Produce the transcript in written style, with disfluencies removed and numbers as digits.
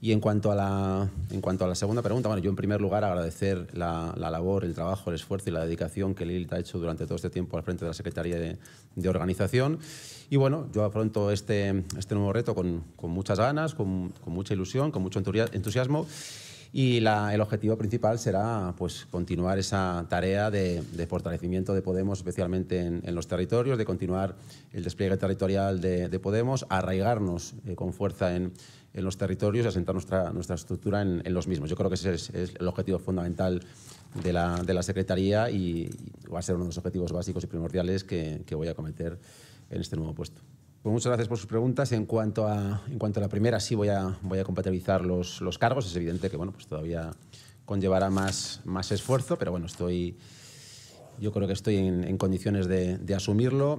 Y en cuanto a la segunda pregunta, bueno, yo en primer lugar agradecer la labor, el trabajo, el esfuerzo y la dedicación que Lilith ha hecho durante todo este tiempo al frente de la Secretaría de Organización. Y bueno, yo afronto este nuevo reto con muchas ganas, con mucha ilusión, con mucho entusiasmo. Y el objetivo principal será, pues, continuar esa tarea de fortalecimiento de Podemos, especialmente en los territorios, de continuar el despliegue territorial de Podemos, arraigarnos con fuerza en los territorios y asentar nuestra estructura en los mismos. Yo creo que ese es el objetivo fundamental de la Secretaría y va a ser uno de los objetivos básicos y primordiales que voy a acometer en este nuevo puesto. Pues muchas gracias por sus preguntas. En cuanto a la primera, sí voy a compatibilizar los cargos. Es evidente que, bueno, pues todavía conllevará más esfuerzo, pero bueno, yo creo que estoy en condiciones de asumirlo.